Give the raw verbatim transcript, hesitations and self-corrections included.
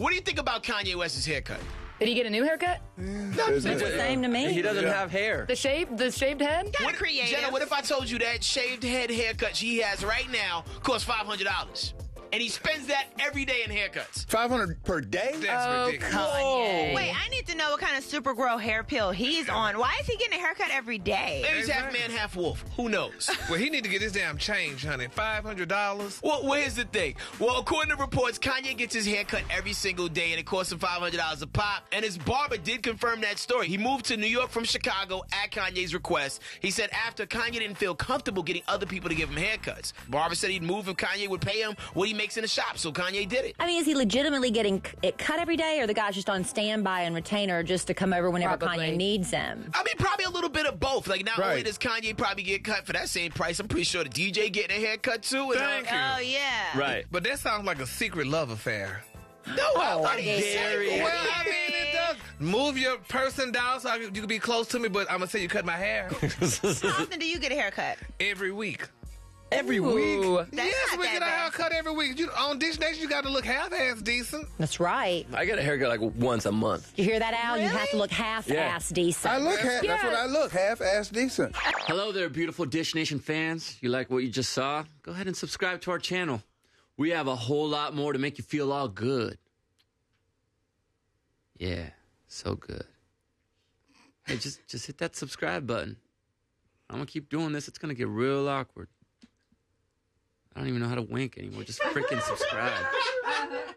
What do you think about Kanye West's haircut? Did he get a new haircut? It's the same to me. He doesn't yeah. have hair. The shaved, the shaved head? What, creative. Jenna, what if I told you that shaved head haircut she has right now costs five hundred dollars? And he spends that every day in haircuts. five hundred dollars per day? That's oh, ridiculous. Kanye. Wait, I need to know what kind of Supergrow hair peel he's on. Why is he getting a haircut every day? Maybe he's half man, half wolf. Who knows? Well, he need to get his damn change, honey. five hundred dollars? Well, where's the thing? Well, according to reports, Kanye gets his haircut every single day, and it costs him five hundred dollars a pop. And his barber did confirm that story. He moved to New York from Chicago at Kanye's request. He said after Kanye didn't feel comfortable getting other people to give him haircuts. Barber said he'd move if Kanye would pay him what he makes in the shop, so Kanye did it. I mean, is he legitimately getting it cut every day, or the guy's just on standby and retainer just to come over whenever probably. Kanye needs him? I mean, probably a little bit of both. Like, not right. only does Kanye probably get cut for that same price, I'm pretty sure the D J getting a haircut, too. Thank you. Oh, yeah. Right. But that sounds like a secret love affair. No, oh, I Gary. Well, I mean, it does. Move your person down so I, you can be close to me, but I'm going to say you cut my hair. How often do you get a haircut? Every week. Every Ooh, week? Yes, we get a haircut every week. You, on Dish Nation, you got to look half-ass decent. That's right. I get a haircut like once a month. You hear that, Al? Really? You have to look half-ass yeah. decent. I look half. Yeah. That's what I look, half-ass decent. Hello there, beautiful Dish Nation fans. You like what you just saw? Go ahead and subscribe to our channel. We have a whole lot more to make you feel all good. Yeah, so good. Hey, just, just hit that subscribe button. I'm going to keep doing this. It's going to get real awkward. I don't even know how to wink anymore. Just freaking subscribe.